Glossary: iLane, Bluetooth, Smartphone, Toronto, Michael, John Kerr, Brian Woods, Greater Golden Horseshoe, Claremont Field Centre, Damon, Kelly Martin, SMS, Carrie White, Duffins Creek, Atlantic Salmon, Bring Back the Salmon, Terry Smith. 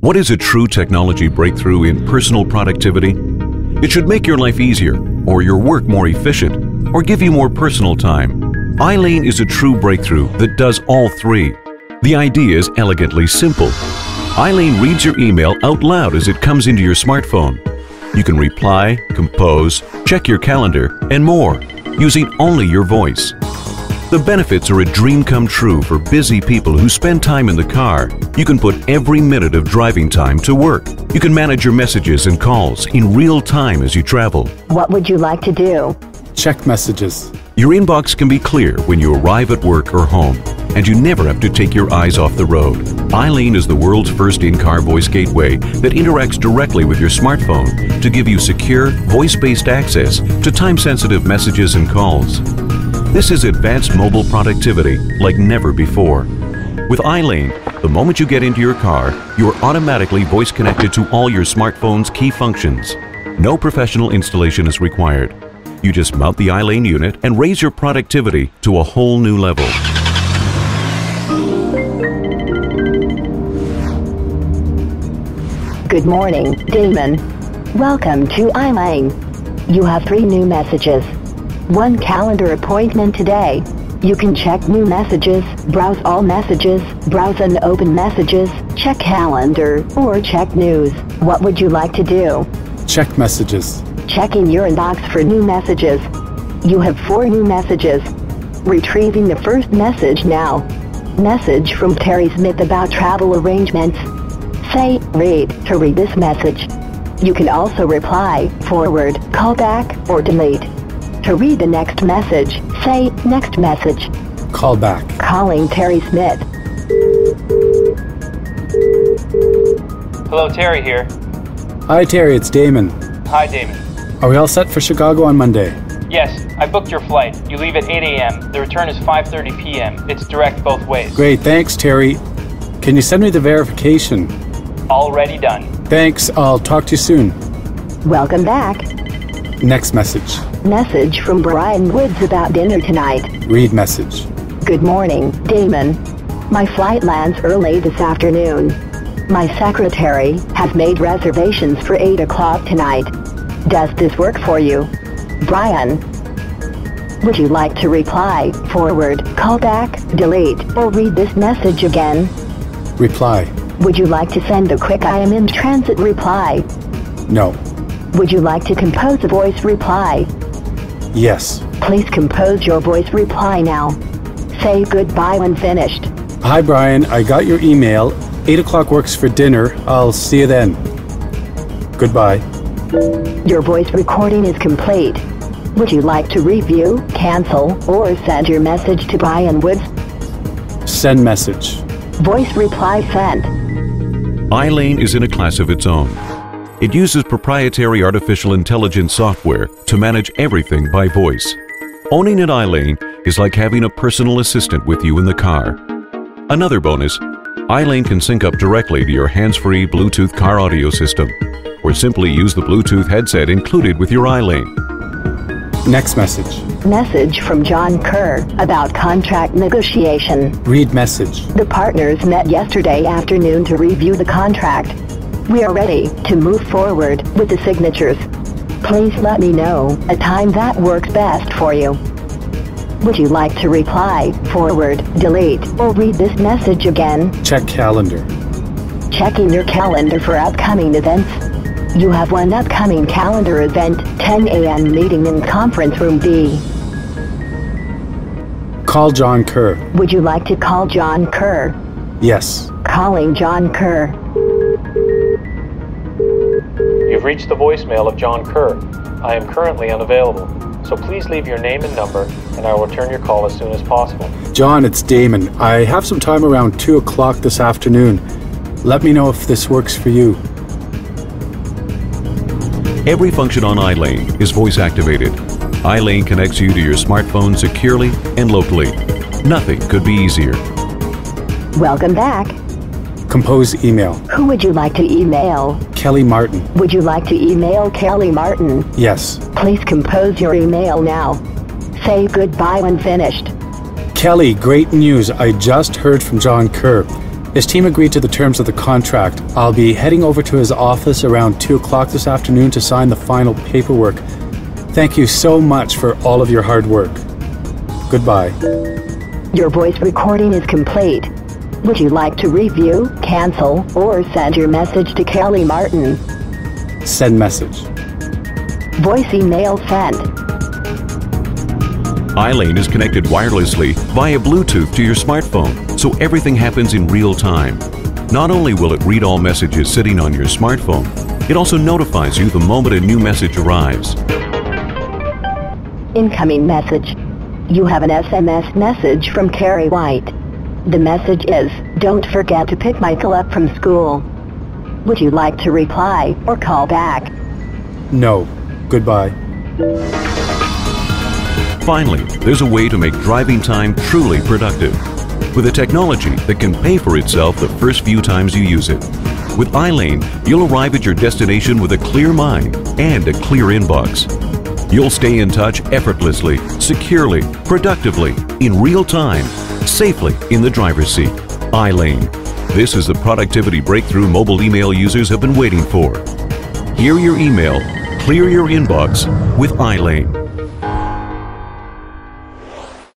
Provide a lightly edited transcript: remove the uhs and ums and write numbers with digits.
What is a true technology breakthrough in personal productivity? It should make your life easier, or your work more efficient, or give you more personal time. iLane is a true breakthrough that does all three. The idea is elegantly simple. iLane reads your email out loud as it comes into your smartphone. You can reply, compose, check your calendar, and more, using only your voice. The benefits are a dream come true for busy people who spend time in the car. You can put every minute of driving time to work. You can manage your messages and calls in real time as you travel. What would you like to do? Check messages. Your inbox can be clear when you arrive at work or home, and you never have to take your eyes off the road. iLane is the world's first in-car voice gateway that interacts directly with your smartphone to give you secure, voice-based access to time-sensitive messages and calls. This is advanced mobile productivity like never before. With iLane, the moment you get into your car, you are automatically voice-connected to all your smartphone's key functions. No professional installation is required. You just mount the iLane unit and raise your productivity to a whole new level. Good morning, Damon. Welcome to iLane. You have 3 new messages. 1 calendar appointment today. You can check new messages, browse all messages, browse unopened messages, check calendar, or check news. What would you like to do? Check messages. Checking your inbox for new messages. You have 4 new messages. Retrieving the first message now. Message from Terry Smith about travel arrangements. Say, read, to read this message. You can also reply, forward, call back, or delete. To read the next message, say, next message. Call back. Calling Terry Smith. Hello, Terry here. Hi, Terry, it's Damon. Hi, Damon. Are we all set for Chicago on Monday? Yes, I booked your flight. You leave at 8 a.m. The return is 5:30 p.m. It's direct both ways. Great, thanks, Terry. Can you send me the verification? Already done. Thanks, I'll talk to you soon. Welcome back. Next message. Message from Brian Woods about dinner tonight. Read message. Good morning, Damon. My flight lands early this afternoon. My secretary has made reservations for 8 o'clock tonight. Does this work for you? Brian. Would you like to reply, forward, call back, delete, or read this message again? Reply. Would you like to send a quick "I am in transit" reply? No. Would you like to compose a voice reply? Yes. Please compose your voice reply now. Say goodbye when finished. Hi Brian, I got your email. 8 o'clock works for dinner. I'll see you then. Goodbye. Your voice recording is complete. Would you like to review, cancel, or send your message to Brian Woods? Send message. Voice reply sent. iLane is in a class of its own. It uses proprietary artificial intelligence software to manage everything by voice. Owning an iLane is like having a personal assistant with you in the car. Another bonus, iLane can sync up directly to your hands-free Bluetooth car audio system, or simply use the Bluetooth headset included with your iLane. Next message. Message from John Kerr about contract negotiation. Read message. The partners met yesterday afternoon to review the contract. We are ready to move forward with the signatures. Please let me know a time that works best for you. Would you like to reply, forward, delete, or read this message again? Check calendar. Checking your calendar for upcoming events. You have 1 upcoming calendar event, 10 a.m. meeting in conference room B. Call John Kerr. Would you like to call John Kerr? Yes. Calling John Kerr. You've reached the voicemail of John Kerr. I am currently unavailable, so please leave your name and number, and I will return your call as soon as possible. John, it's Damon. I have some time around 2 o'clock this afternoon. Let me know if this works for you. Every function on iLane is voice activated. iLane connects you to your smartphone securely and locally. Nothing could be easier. Welcome back. Compose email. Who would you like to email? Kelly Martin. Would you like to email Kelly Martin? Yes. Please compose your email now. Say goodbye when finished. Kelly, great news. I just heard from John Kerr. His team agreed to the terms of the contract. I'll be heading over to his office around 2 o'clock this afternoon to sign the final paperwork. Thank you so much for all of your hard work. Goodbye. Your voice recording is complete. Would you like to review, cancel, or send your message to Kelly Martin? Send message. Voice email sent. iLane is connected wirelessly via Bluetooth to your smartphone, so everything happens in real time. Not only will it read all messages sitting on your smartphone, it also notifies you the moment a new message arrives. Incoming message. You have an SMS message from Carrie White. The message is, don't forget to pick Michael up from school. Would you like to reply or call back? No. Goodbye. Finally, there's a way to make driving time truly productive with a technology that can pay for itself the first few times you use it. With iLane, you'll arrive at your destination with a clear mind and a clear inbox. You'll stay in touch effortlessly, securely, productively, in real time, safely in the driver's seat. iLane. This is the productivity breakthrough mobile email users have been waiting for. Hear your email, clear your inbox with iLane.